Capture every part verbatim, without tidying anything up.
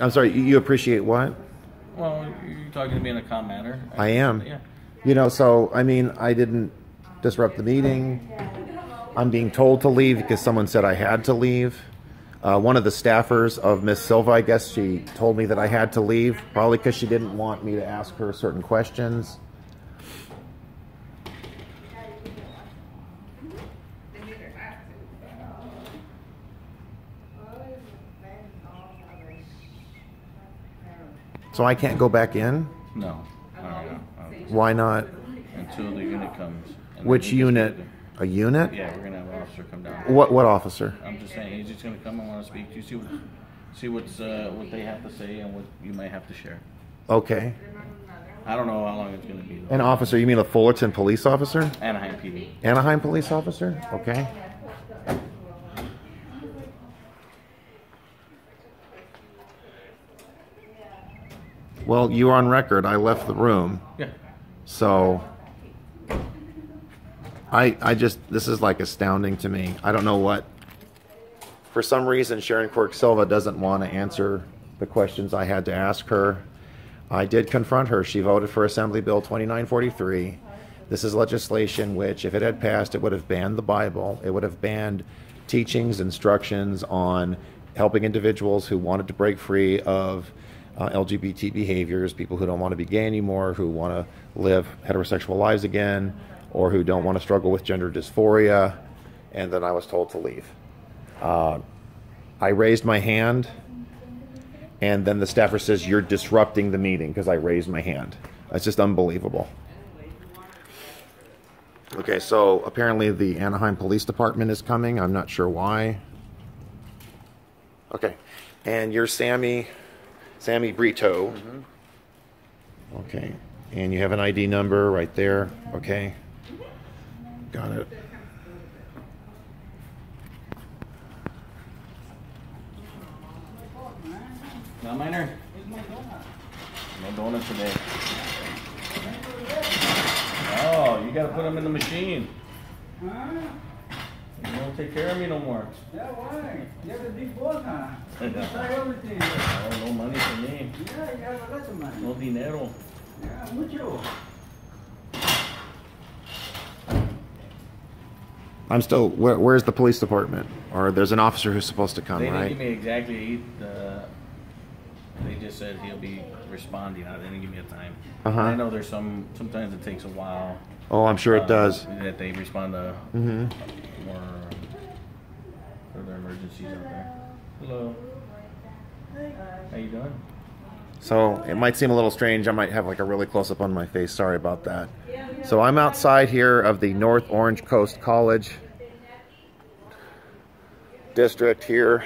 I'm sorry, you appreciate what? Well, you're talking to me in a calm manner. I, I am. Yeah. You know, so, I mean, I didn't disrupt the meeting. I'm being told to leave because someone said I had to leave. Uh, one of the staffers of Miss Silva, I guess, she told me that I had to leave, probably because she didn't want me to ask her certain questions. So I can't go back in? No. Right, no, no. Why not? Until the unit comes. Which unit? A unit? Yeah, we're going to have an officer come down. What What officer? I'm just saying, he's just going to come and want to speak to you, see, what, see what's, uh, what they have to say and what you might have to share. Okay. I don't know how long it's going to be, though. An officer, you mean a Fullerton police officer? Anaheim P D. Anaheim police officer? Okay. Well, you're on record. I left the room. Yeah. So, I I just, this is like astounding to me. I don't know what. For some reason, Sharon Quirk-Silva doesn't want to answer the questions I had to ask her. I did confront her. She voted for Assembly Bill twenty-nine forty-three. This is legislation which, if it had passed, it would have banned the Bible. It would have banned teachings, instructions on helping individuals who wanted to break free of Uh, L G B T behaviors, people who don't want to be gay anymore, who want to live heterosexual lives again, or who don't want to struggle with gender dysphoria. And then I was told to leave. Uh, I raised my hand, and then the staffer says, "You're disrupting the meeting," because I raised my hand. It's just unbelievable. Okay, so apparently the Anaheim Police Department is coming. I'm not sure why. Okay, and you're Sammy... Sammy Brito. Mm-hmm. Okay. And you have an I D number right there. Okay. Got it. Now, Miner. No donut today. Oh, you got to put them in the machine. Huh? You don't take care of me no more. Yeah, why? You have a big boss, huh? You buy everything. Oh, no money for me. Yeah, you have a lot of money. No dinero. Yeah, mucho. I'm still, where, where's the police department? Or there's an officer who's supposed to come, they right? They didn't give me exactly, the, they just said he'll be responding. They didn't give me a time. Uh-huh. I know there's some, sometimes it takes a while. Oh, I'm sure uh, it does. That they respond to. Mm-hmm. Or for their emergencies out there. Hello. How you doing? So it might seem a little strange. I might have like a really close up on my face. Sorry about that. So I'm outside here of the North Orange Coast College District here.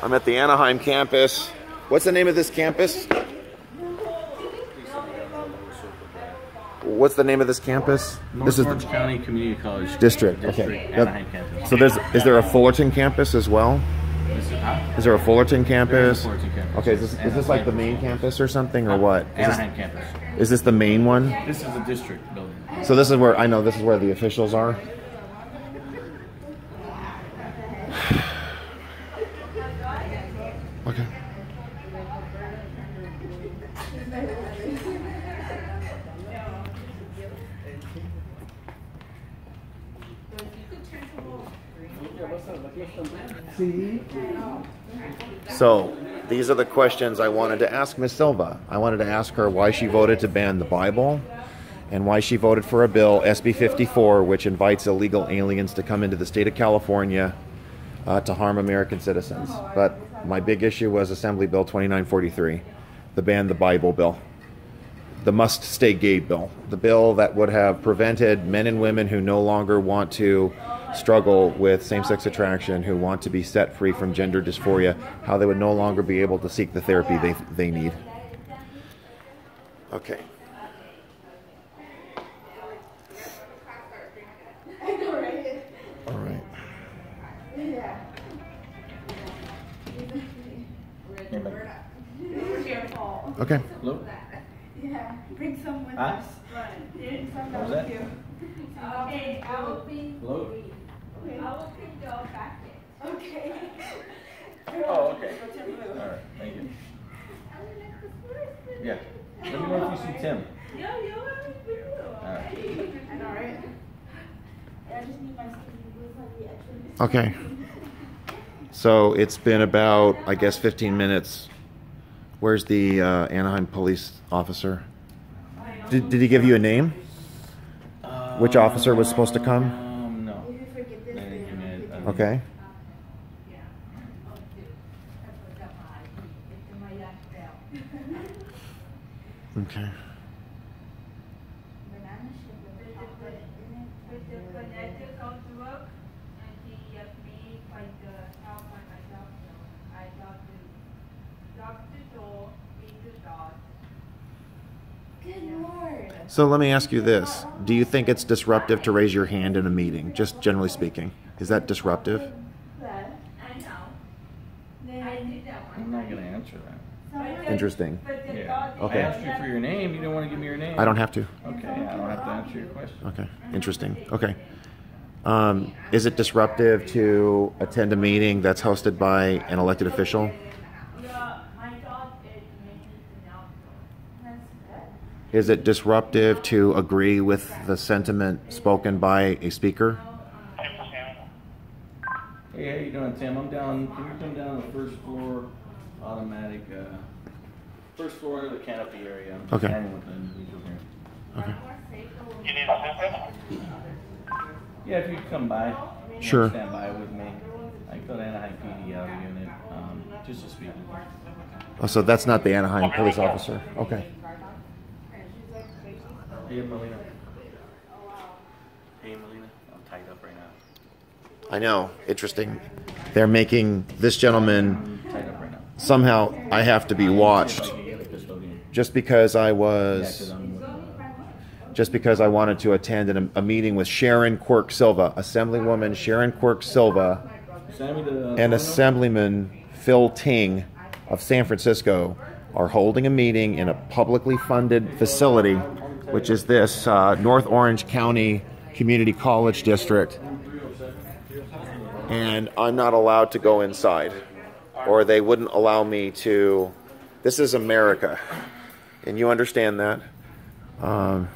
I'm at the Anaheim campus. What's the name of this campus? What's the name of this campus? North this is Orange the County Community College District. District. Okay. Anaheim campus. So there's is there a Fullerton campus as well? Is, it, huh? is there a Fullerton campus? There is a Fullerton campus. Okay. Is this, is this like the main campus or something or what? Is Anaheim this, campus. Is this the main one? This is the district building. So this is where I know this is where the officials are. Okay. So, these are the questions I wanted to ask Miz Silva. I wanted to ask her why she voted to ban the Bible and why she voted for a bill, S B fifty-four, which invites illegal aliens to come into the state of California uh, to harm American citizens. But my big issue was Assembly Bill twenty-nine forty-three, the ban the Bible bill, the must-stay gay bill, the bill that would have prevented men and women who no longer want to struggle with same-sex attraction, who want to be set free from gender dysphoria, how they would no longer be able to seek the therapy they, they need. Okay. All right. Okay. Hello? Yeah, bring some with us. What was that? Okay, I will be... Hello? I will pick your packet. Oh, okay. All right, thank you. Yeah. Let me know if you see Tim. Yo, yo, I'm all right. Okay. So it's been about, I guess, fifteen minutes. Where's the uh, Anaheim police officer? Did, did he give you a name? Um, Which officer was supposed to come? Um, no. Okay. Okay. So let me ask you this. Do you think it's disruptive to raise your hand in a meeting, just generally speaking? Is that disruptive? I'm not going to answer that. Interesting. Yeah. Okay. I asked you for your name. You don't want to give me your name. I don't have to. Okay. I don't have to answer your question. Okay. Interesting. Okay. Um, is it disruptive to attend a meeting that's hosted by an elected official? Is it disruptive to agree with the sentiment spoken by a speaker? Hey, how you doing, Tim? I'm down. Can you come down to the first floor automatic, uh, first floor of the canopy area? I'm okay. With them. Okay. You need assistance? Yeah, if you come by. Sure. Stand by with me. I go to Anaheim P D out unit um, just to speak. Oh, so that's not the Anaheim police officer. Okay. Hey, Melina. Hey, Melina. I'm tied up right now. I know. Interesting. They're making this gentleman somehow I have to be watched just because I was just because I wanted to attend a, a meeting with Sharon Quirk-Silva, Assemblywoman Sharon Quirk-Silva and Assemblyman Phil Ting of San Francisco are holding a meeting in a publicly funded facility, which is this uh, North Orange County Community College District, and I'm not allowed to go inside, or they wouldn't allow me to. This is America, and you understand that. Um,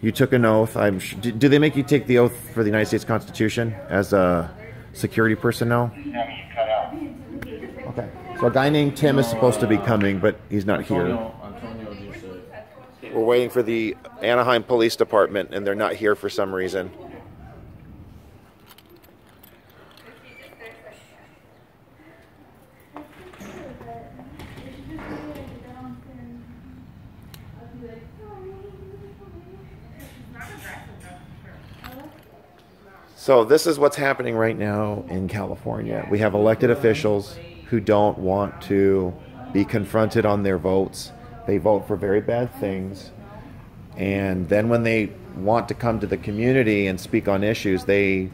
you took an oath. I'm. Do they make you take the oath for the United States Constitution as a security personnel? Okay. So a guy named Tim is supposed to be coming, but he's not here. We're waiting for the Anaheim Police Department, and they're not here for some reason. So this is what's happening right now in California. We have elected officials who don't want to be confronted on their votes. They vote for very bad things, and then when they want to come to the community and speak on issues, they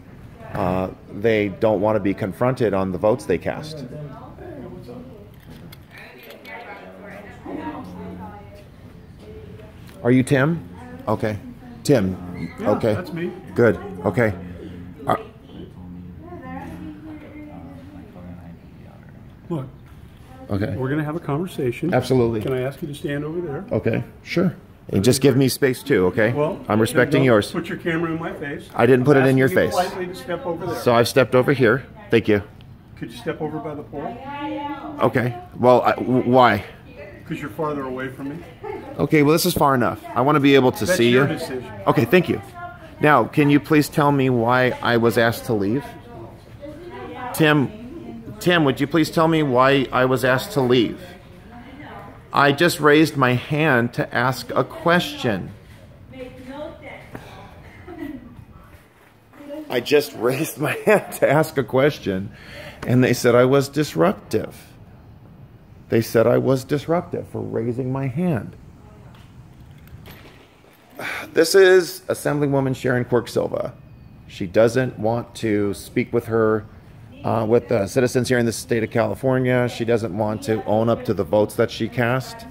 uh, they don't want to be confronted on the votes they cast. Are you Tim? Okay, Tim. Yeah, okay, that's me. Good. Okay. Uh, Look. Okay. We're going to have a conversation. Absolutely. Can I ask you to stand over there? Okay, sure. And just give me space too, okay? Well, I'm respecting yours. Put your camera in my face. I didn't put it in your face. Politely to step over there. So I've stepped over here. Thank you. Could you step over by the pole? Okay. Well, I, why? Because you're farther away from me. Okay, well, this is far enough. I want to be able to see you. That's your decision. Okay, thank you. Now, can you please tell me why I was asked to leave? Tim. Tim, would you please tell me why I was asked to leave? I just raised my hand to ask a question. I just raised my hand to ask a question, and they said I was disruptive. They said I was disruptive for raising my hand. This is Assemblywoman Sharon Quirk-Silva. She doesn't want to speak with her Uh, with uh, citizens here in the state of California. She doesn't want to own up to the votes that she cast.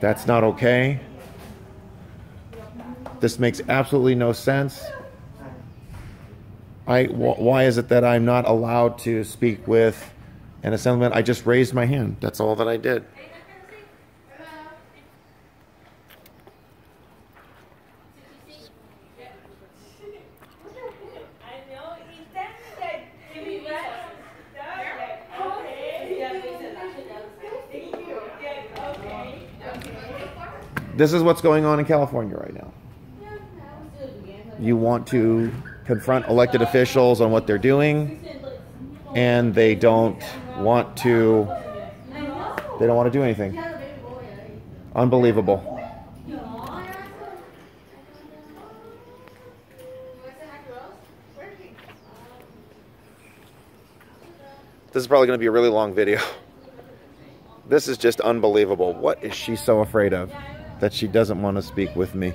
That's not okay. This makes absolutely no sense. I, wh why is it that I'm not allowed to speak with an assemblyman? I just raised my hand. That's all that I did. This is what's going on in California right now. You want to confront elected officials on what they're doing, and they don't want to, they don't want to do anything. Unbelievable. This is probably going to be a really long video. This is just unbelievable. What is she so afraid of? That she doesn't want to speak with me.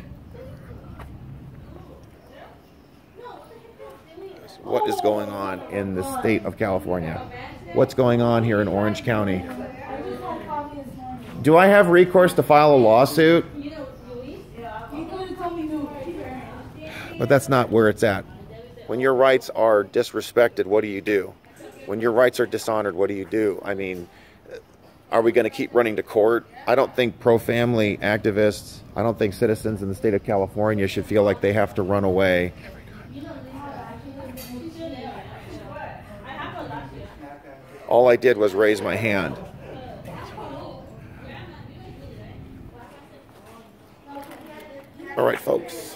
What is going on in the state of California? What's going on here in Orange County? Do I have recourse to file a lawsuit? But that's not where it's at. When your rights are disrespected, what do you do? When your rights are dishonored, what do you do? I mean, are we going to keep running to court? I don't think pro-family activists, I don't think citizens in the state of California should feel like they have to run away. All I did was raise my hand. All right, folks.